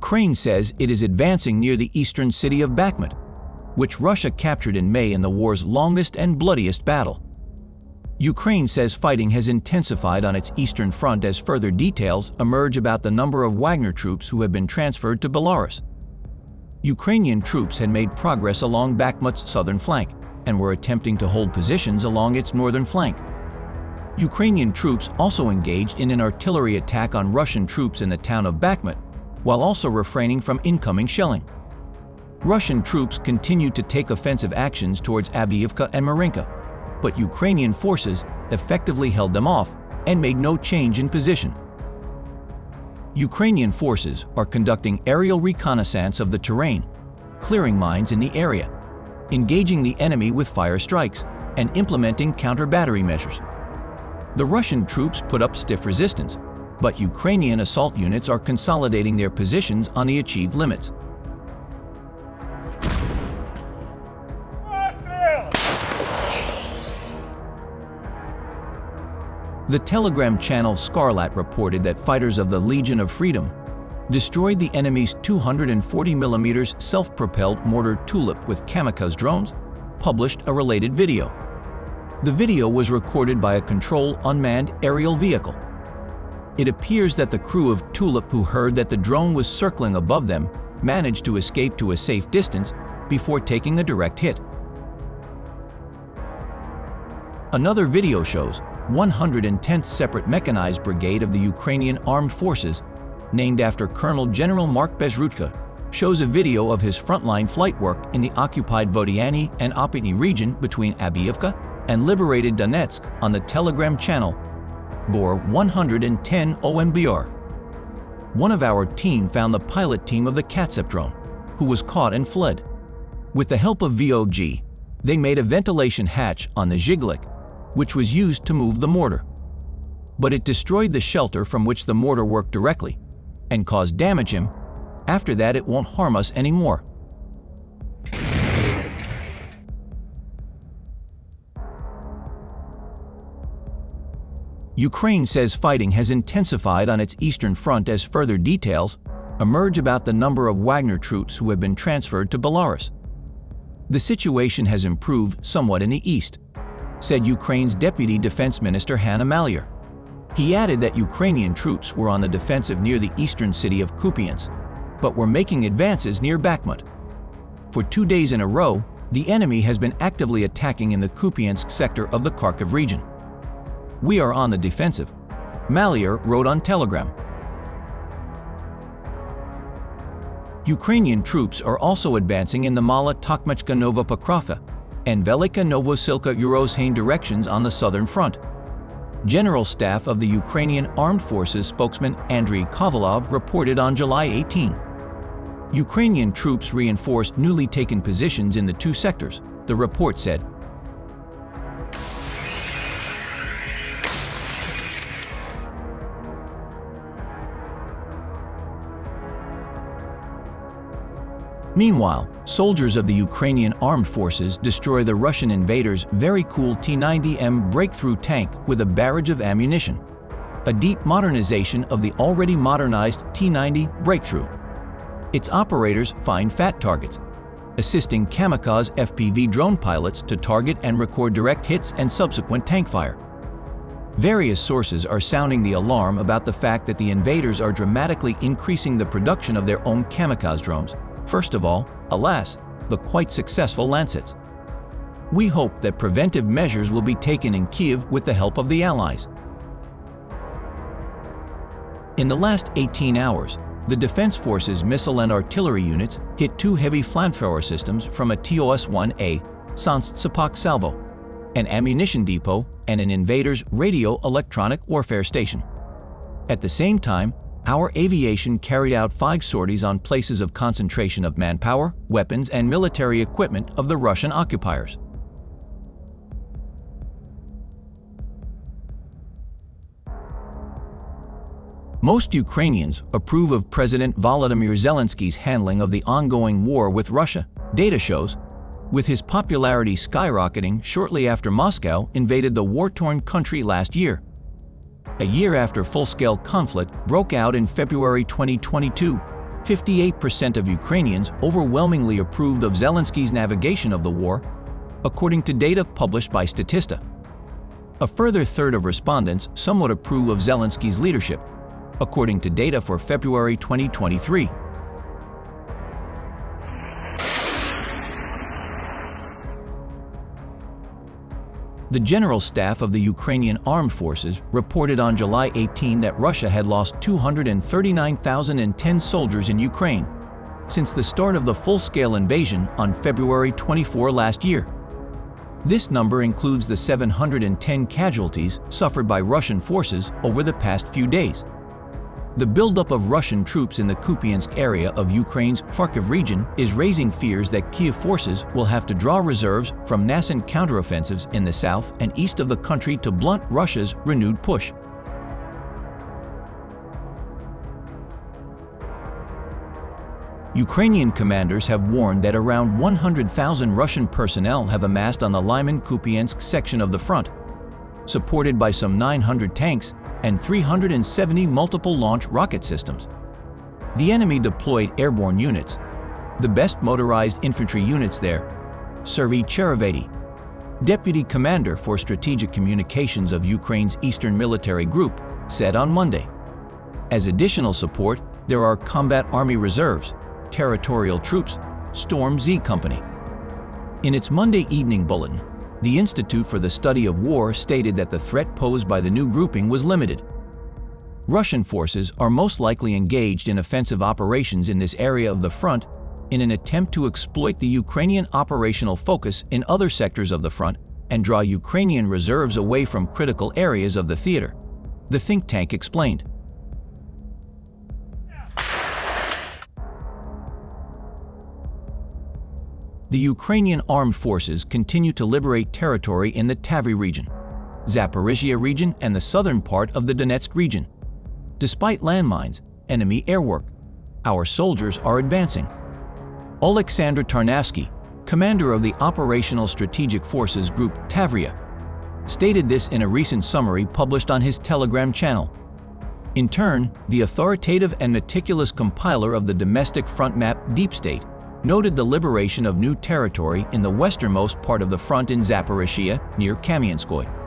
Ukraine says it is advancing near the eastern city of Bakhmut, which Russia captured in May in the war's longest and bloodiest battle. Ukraine says fighting has intensified on its eastern front as further details emerge about the number of Wagner troops who have been transferred to Belarus. Ukrainian troops had made progress along Bakhmut's southern flank and were attempting to hold positions along its northern flank. Ukrainian troops also engaged in an artillery attack on Russian troops in the town of Bakhmut, while also refraining from incoming shelling. Russian troops continued to take offensive actions towards Avdiivka and Marinka, but Ukrainian forces effectively held them off and made no change in position. Ukrainian forces are conducting aerial reconnaissance of the terrain, clearing mines in the area, engaging the enemy with fire strikes, and implementing counter-battery measures. The Russian troops put up stiff resistance, but Ukrainian assault units are consolidating their positions on the achieved limits. The Telegram channel SCARLAT reported that fighters of the Legion of Freedom destroyed the enemy's 240mm self-propelled mortar Tulip with Kamikaze drones, published a related video. The video was recorded by a control unmanned aerial vehicle. It appears that the crew of Tulip, who heard that the drone was circling above them, managed to escape to a safe distance before taking a direct hit. Another video shows 110th Separate Mechanized Brigade of the Ukrainian Armed Forces, named after Colonel General Mark Bezruchka, shows a video of his frontline flight work in the occupied Vodyanyi and Opytny region between Avdiivka and liberated Donetsk on the Telegram channel, bore 110 OMBR. One of our team found the pilot team of the Katsap drone, who was caught and fled. With the help of VOG, they made a ventilation hatch on the jiglick, which was used to move the mortar. But it destroyed the shelter from which the mortar worked directly and caused damage him. After that, it won't harm us anymore. Ukraine says fighting has intensified on its eastern front as further details emerge about the number of Wagner troops who have been transferred to Belarus. The situation has improved somewhat in the east, said Ukraine's Deputy Defense Minister Hanna Maliar. He added that Ukrainian troops were on the defensive near the eastern city of Kupiansk, but were making advances near Bakhmut. For 2 days in a row, the enemy has been actively attacking in the Kupiansk sector of the Kharkiv region. "We are on the defensive," Maliar wrote on Telegram. Ukrainian troops are also advancing in the Mala Takhmachka Novopokrovka and Velika Novosilka Urozhaine directions on the southern front. General Staff of the Ukrainian Armed Forces spokesman Andriy Kovalov reported on July 18. Ukrainian troops reinforced newly taken positions in the two sectors, the report said. Meanwhile, soldiers of the Ukrainian Armed Forces destroy the Russian invaders' very cool T-90M breakthrough tank with a barrage of ammunition, a deep modernization of the already modernized T-90 breakthrough. Its operators find fat targets, assisting Kamikaze FPV drone pilots to target and record direct hits and subsequent tank fire. Various sources are sounding the alarm about the fact that the invaders are dramatically increasing the production of their own Kamikaze drones. First of all, alas, the quite successful Lancets. We hope that preventive measures will be taken in Kyiv with the help of the Allies. In the last 18 hours, the Defense Forces missile and artillery units hit two heavy flamethrower systems from a TOS-1A Sanst Sapak Salvo, an ammunition depot, and an invader's radio electronic warfare station. At the same time, our aviation carried out 5 sorties on places of concentration of manpower, weapons, and military equipment of the Russian occupiers. Most Ukrainians approve of President Volodymyr Zelensky's handling of the ongoing war with Russia, data shows, with his popularity skyrocketing shortly after Moscow invaded the war-torn country last year, a year after full-scale conflict broke out in February 2022, 58% of Ukrainians overwhelmingly approved of Zelensky's navigation of the war, according to data published by Statista. A further third of respondents somewhat approve of Zelensky's leadership, according to data for February 2023. The General Staff of the Ukrainian Armed Forces reported on July 18 that Russia had lost 239,010 soldiers in Ukraine since the start of the full-scale invasion on February 24 last year. This number includes the 710 casualties suffered by Russian forces over the past few days. The buildup of Russian troops in the Kupiansk area of Ukraine's Kharkiv region is raising fears that Kyiv forces will have to draw reserves from nascent counteroffensives in the south and east of the country to blunt Russia's renewed push. Ukrainian commanders have warned that around 100,000 Russian personnel have amassed on the Lyman-Kupiansk section of the front, supported by some 900 tanks and 370 multiple launch rocket systems. The enemy deployed airborne units, the best motorized infantry units there. Serhiy Chervedi, deputy commander for strategic communications of Ukraine's Eastern Military Group, said on Monday. As additional support, there are combat army reserves, territorial troops, Storm Z Company. In its Monday evening bulletin, the Institute for the Study of War stated that the threat posed by the new grouping was limited. Russian forces are most likely engaged in offensive operations in this area of the front in an attempt to exploit the Ukrainian operational focus in other sectors of the front and draw Ukrainian reserves away from critical areas of the theater, the think tank explained. The Ukrainian armed forces continue to liberate territory in the Tavria region, Zaporizhia region, and the southern part of the Donetsk region. Despite landmines, enemy airwork, our soldiers are advancing. Oleksandr Tarnavsky, commander of the Operational Strategic Forces Group Tavria, stated this in a recent summary published on his Telegram channel. In turn, the authoritative and meticulous compiler of the domestic front map Deep State noted the liberation of new territory in the westernmost part of the front in Zaporizhia, near Kamianskoye.